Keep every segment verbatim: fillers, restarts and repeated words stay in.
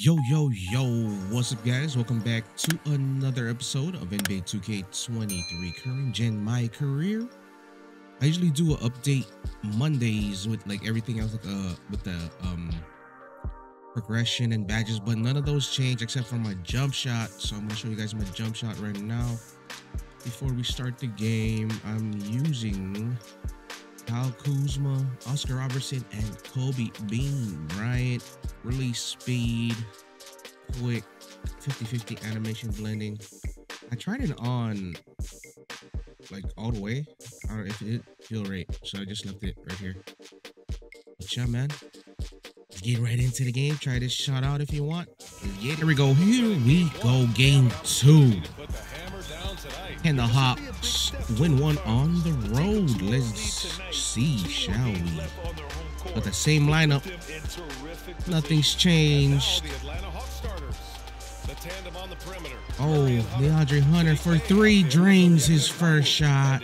Yo, yo, yo, what's up guys? Welcome back to another episode of N B A two K twenty-three Current Gen My Career. I usually do an update Mondays with like everything else, like uh, with the um, progression and badges, but none of those change except for my jump shot. So I'm gonna show you guys my jump shot right now. Before we start the game, I'm using Kyle Kuzma, Oscar Robertson, and Kobe Bean Bryant. Release speed, quick, fifty fifty animation blending. I tried it on like all the way. I don't know if it feel right, so I just left it right here. But yeah, man, let's get right into the game. Try this shot out if you want. Yeah, there we go. Here we go. Game two. Can the Hawks win one on the road? Let's see, shall we? But the same lineup, nothing's changed. Oh, De'Andre Hunter for three, drains his first shot.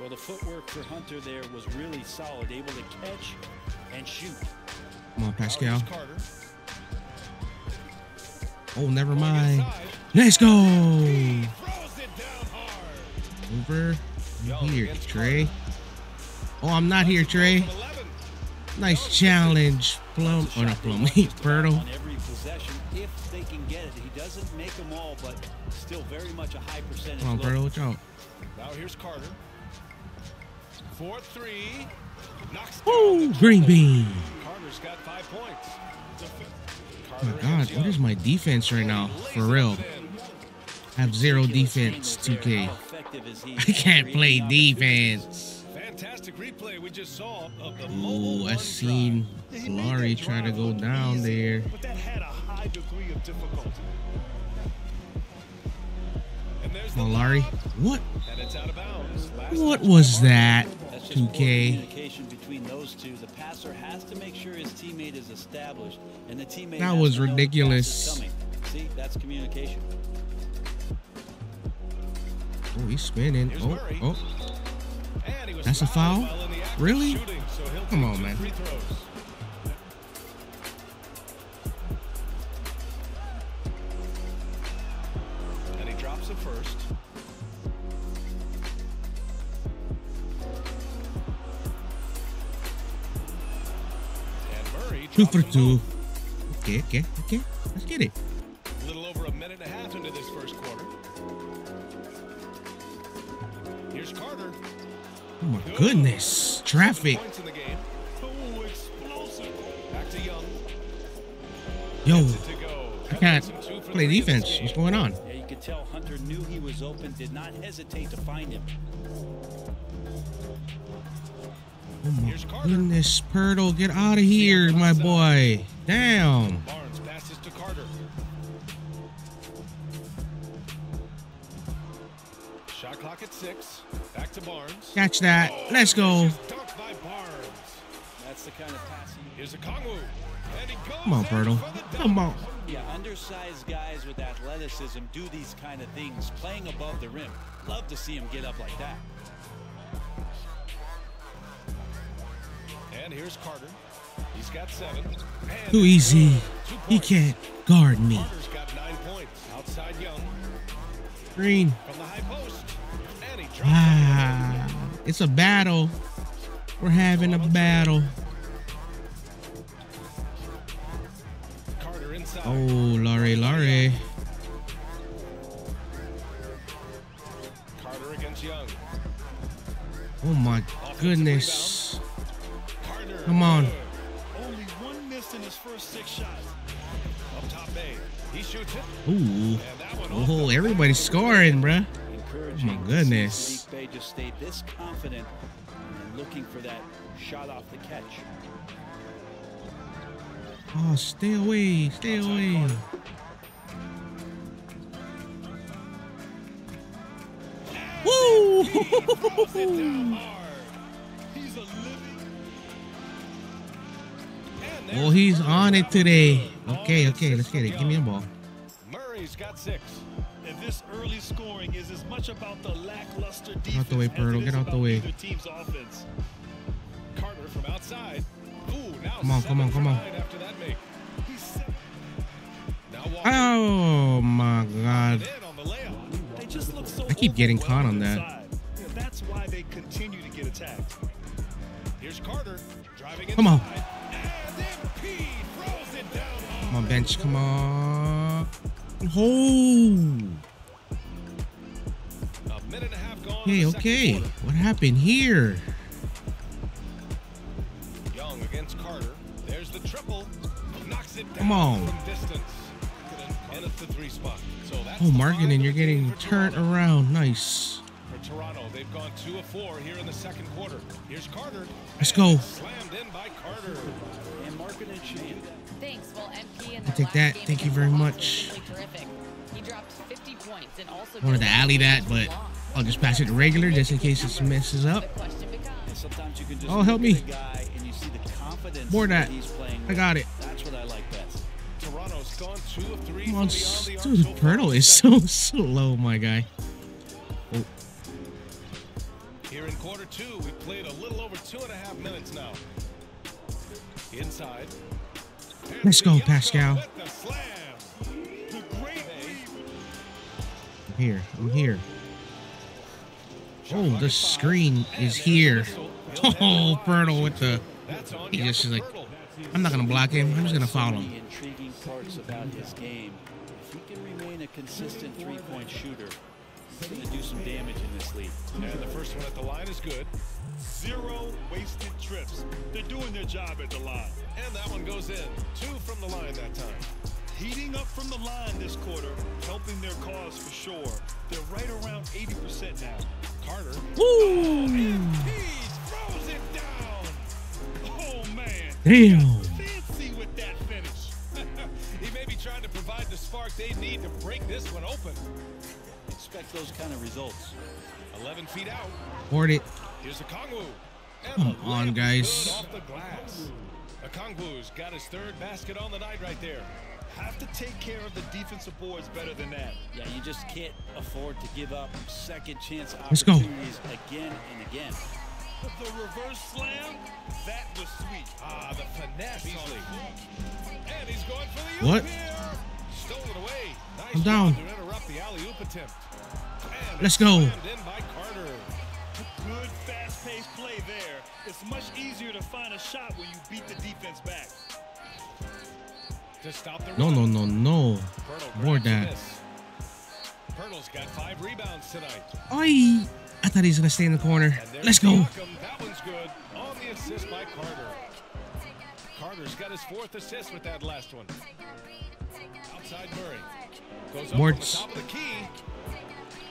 Well, the footwork for Hunter there was really solid, able to catch and shoot. Come on, Pascal. Oh, never mind. Let's go. Over here, Trae. Oh, I'm not here, Trae. Nice challenge, Plum. Oh, not Plum. Poeltl. Come on, Poeltl. Watch out. Now here's Carter. Four three. Ooh, green bean. Carter's got five points. Oh my God, what is my defense right now? For real. I have zero defense, two K. I can't play defense. Oh, I seen Lauri try to go down there. Come on, Lauri. What? What was that? two K. Between those two, the passer has to make sure his teammate is established, and the teammate that was ridiculous. See, that's communication. Oh, he's spinning. Oh, oh, that's a foul. Really? Come on, man. And he drops it first. Two for two. Okay, okay, okay. Let's get it. A little over a minute and a half into this first quarter. Here's Carter. Oh my goodness. Traffic. Back to Young. Yo, I can't play defense. What's going on? Yeah, you could tell Hunter knew he was open, did not hesitate to find him. Oh my goodness, Poeltl, get out of here, my boy. Damn. Barnes passes to Carter. Shot clock at six. Back to Barnes. Catch that. Let's go. That's the kind of pass. Here's a Kongwu. Come on, Poeltl. Come on. Yeah, undersized guys with athleticism do these kind of things, playing above the rim. Love to see him get up like that. And here's Carter. He's got seven. And too easy. He can't guard me. Carter's got nine points. Outside Young. Green. From the high post. And he drops ah, it. It's a battle. We're having a battle. Carter inside. Oh, Lauri, Lauri. Carter against Young. Oh my goodness. Come on. Only one miss in his first six shots. Up top eight. He shoots it. Ooh. Oh, everybody's scoring, bruh. Oh my goodness. They just stayed this confident and looking for that shot off the catch. Oh, stay away. Stay away. Woo! Well, he's on it today. Okay, okay, let's get it. Give me a ball. Murray's got six. And this early scoring is as much about the lackluster defense. Get out the way, Poeltl. Get out the way. Carter from outside. Ooh, now come on, come on, come on. After that make. Oh my God. I keep getting caught on that. That's why they continue to get attacked. Here's Carter driving in. Come on. Come on, bench. Come on. Oh. Hey, okay, okay. What happened here? Young against Carter. There's the triple. Knocks it down. Come on. From distance. And it's the three spot. So that's oh, Markkanen, you're getting turned around. Nice. For Toronto, they've gone two of four here in the second quarter. Here's Carter. Let's go. Slammed in by Carter. And Markkanen shoot. Thanks. Well, M P and I'll take that. Thank you very much. He dropped fifty points and also wanted to alley that, but I'll just pass it regular just in case it messes up. Oh, help me. More that. I got it. Come on, dude, Poeltl is so slow, my guy. Oh. Here in quarter two, we played a little over two and a half minutes now. Inside. Let's go, Pascal. I'm here. I'm here. Oh, the screen is here. Oh, Poeltl with the... He just is like, I'm not going to block him. I'm just going to foul him. Intriguing parts about his game. If he can remain a consistent three-point shooter, he's going to do some damage in this league. And the first one at the line is good. Zero wasted trips. They're doing their job at the line. And that one goes in. Two from the line that time. Heating up from the line this quarter, helping their cause for sure. They're right around eighty percent now. Carter. Ooh. And he's frozen down. Oh, man. Damn. Fancy with that finish. He may be trying to provide the spark they need to break this one open. Expect those kind of results. eleven feet out. Board it. Here's a Kongwu. Come on, guys. Off the glass. A Kongwu's got his third basket on the night right there. Have to take care of the defensive boards better than that. Yeah, you just can't afford to give up second chance opportunities again and again. The reverse slam, that was sweet. Ah, the finesse. Beasley. And he's going for the what? Stolen away. Nice. I'm down. To interrupt the alley-oop attempt. And let's go. In by Carter. Good fast-paced play there. It's much easier to find a shot when you beat the defense back. No, no, no, no. More that. Poeltl's got five rebounds tonight. Oi! I thought he was going to stay in the corner. Let's go. That one's good. On the assist by Carter. Carter's got his fourth assist with that last one. Outside Murray. Goes up on the top of the key.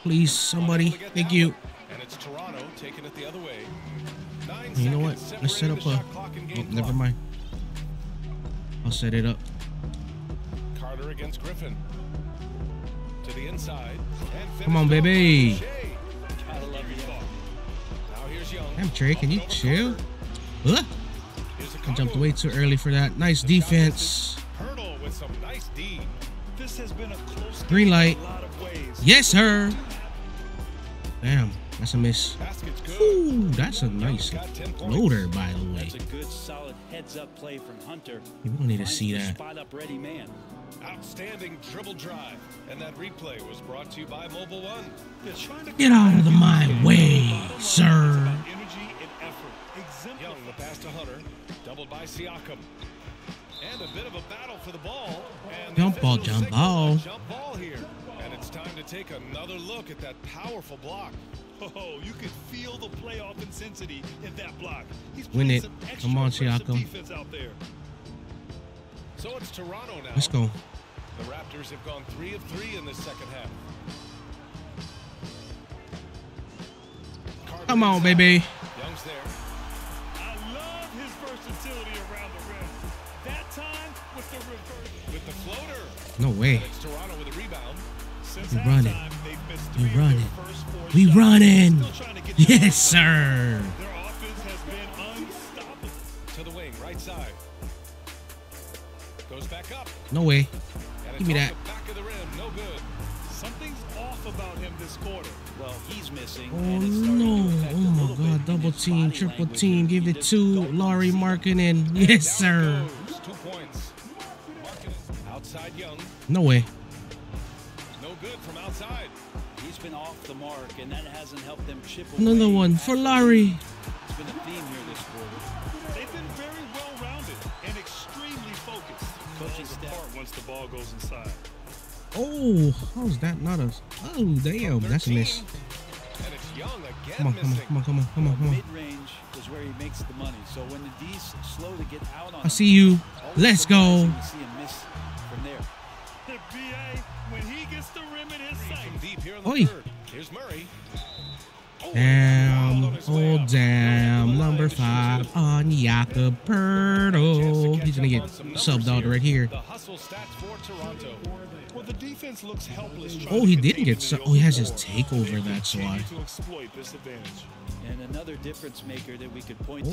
Please, somebody. Thank you. And it's Toronto taking it the other way. Nine you know what? Let's set up a... Oh, never mind. I'll set it up. Carter against Griffin. To the inside. And come on, baby. Now here's Young. Damn, Trae, can you chill? Huh? I jumped way too early for that. Nice defense. Poeltl with some nice D. This has been a close green light. Yes, sir. Damn, that's a miss. Ooh, that's a nice loader, by the way. That's a good, solid heads-up play from Hunter. You don't need to see that. Outstanding dribble drive, and that replay was brought to you by Mobile One. Get out of my way, sir. Energy and effort. Young, the pass to Hunter, doubled by Siakam, and a bit of a battle for the ball. Jump ball, jump ball. Jump ball here, and it's time to take another look at that powerful block. Oh, you could feel the playoff intensity in that block. He's win it. Come on, Siakam. Out there. So it's Toronto now. Let's go. The Raptors have gone three of three in the second half. Carter come on, baby. Young's there. I love his versatility around the rim. That time with the reverse, with the floater. No way. It's Toronto with a rebound. Since we run it. We run it. We run in. Yes, sir. Their offense has been unstoppable. To the wing, right side. Goes back up. No way. Give me that. Back of the rim. No good. Something's off about him this quarter. Well, he's missing. Oh, no. Oh, my God. Double team, triple team. Give it to Lauri Markkanen. Yes, sir. Two points. Outside Young. No way. No good from outside. He's been off the mark, and that hasn't helped them chip away. Another one for Lauri. It's been a theme here this quarter. They've been very well-rounded and extremely focused. Coaching staff once the ball goes inside. Oh, how's that not a? Oh, damn, that's a miss. And it's Young again. Come on, come on, come on, come on, come on, come on. Mid-range is where he makes the money. So when the D's slow to get out on, I see you. Let's go. See him miss from there. The B A when he gets the rim in his sight. Deep here in the third. Here's Murray. Damn, oh damn, number five on Jakob Poeltl. He's gonna get subbed out right here. Oh, he didn't get subbed. Oh, he has his takeover. That's why.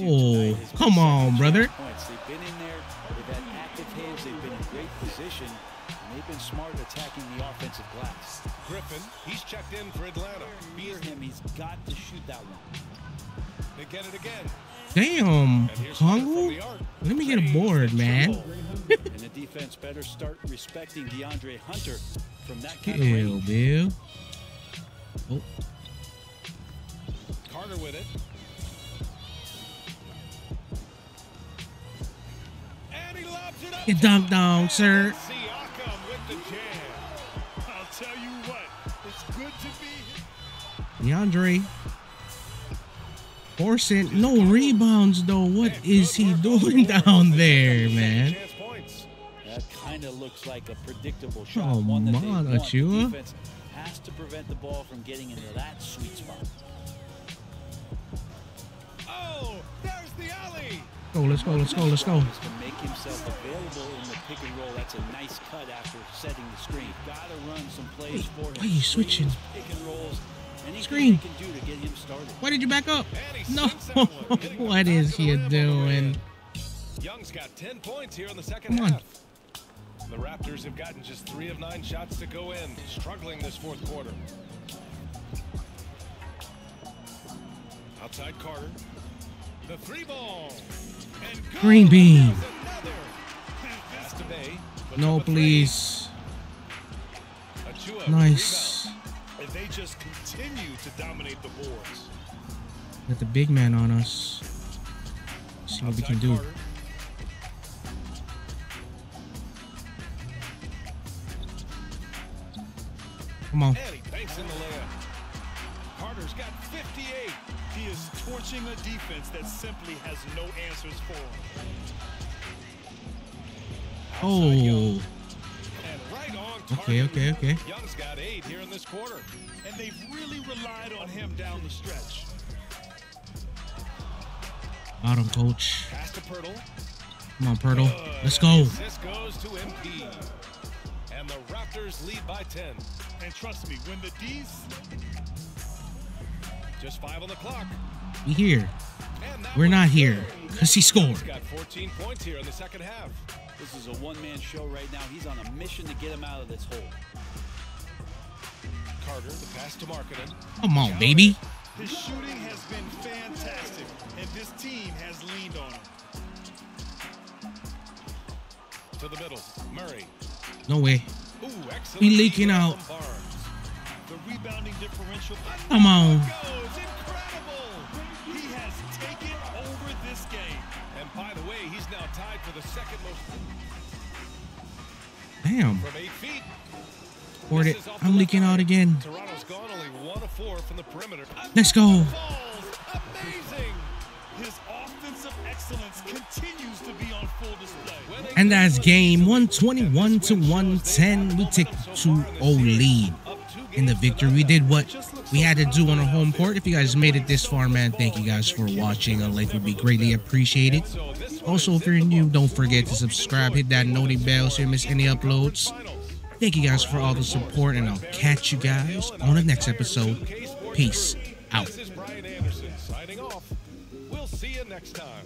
Oh, come on, brother. They've been smart attacking the offensive glass. Griffin, he's checked in for Atlanta. Fear him, he's got to shoot that one. They get it again. Damn, Kongu, let me get a board, man. And the defense better start respecting De'Andre Hunter from that kind of range. Bill. Oh. Carter with it. And he lobs it up. Get dunked down, sir. I'll tell you what, it's good to be here. DeAndre Orson, no rebounds though. What is he doing down there, man? That kind of looks like a predictable shot. Oh, one that the defense has to prevent the ball from getting into that sweet spot. Oh, there's the alley. Go, let's go, let's go, let's go. He's gonna make himself available in the pick and roll. That's a nice cut after setting the screen. Gotta run some plays for him. Why are you switching? Pick and rolls. Screen. Why did you back up? No. What is he doing? Young's got ten points here in the second half. The Raptors have gotten just three of nine shots to go in, struggling this fourth quarter. Outside Carter. The three ball. Green bean. No, please. Nice. And they just continue to dominate the boards. Got the big man on us. See what we can do. Come on. Carter's got fifty-eight. He is torching a defense that simply has no answers for him. Oh. And right on target. Okay, okay, okay. Young's got eight here in this quarter. And they've really relied on him down the stretch. Bottom, coach. Pass to Poeltl. Come on, Poeltl. Good. Let's go. This goes to M P. And the Raptors lead by ten. And trust me, when the D's... Just five on the clock. We here. We're not here because he scored. He's got fourteen points here in the second half. This is a one-man show right now. He's on a mission to get him out of this hole. Carter, the pass to Markkanen. Come on, baby. His shooting has been fantastic, and this team has leaned on him. To the middle, Murray. No way. Ooh, he's leaking out. The rebounding differential. Come on. Incredible. He has taken over this game. And by the way, he's now tied for the second most. Damn. From eight feet. Board it. I'm leaking out again. Toronto's gone only one of four from the perimeter. Let's go. Amazing. His offensive excellence continues to be on full display. And that's game one twenty-one to one ten. We take two oh lead. In the victory, we did what we had to do on our home court. If you guys made it this far, man, thank you guys for watching. A like would be greatly appreciated. Also, if you're new, don't forget to subscribe, hit that noti bell so you miss any uploads. Thank you guys for all the support, and I'll catch you guys on the next episode. Peace out. This is Brian Anderson signing off. We'll see you next time.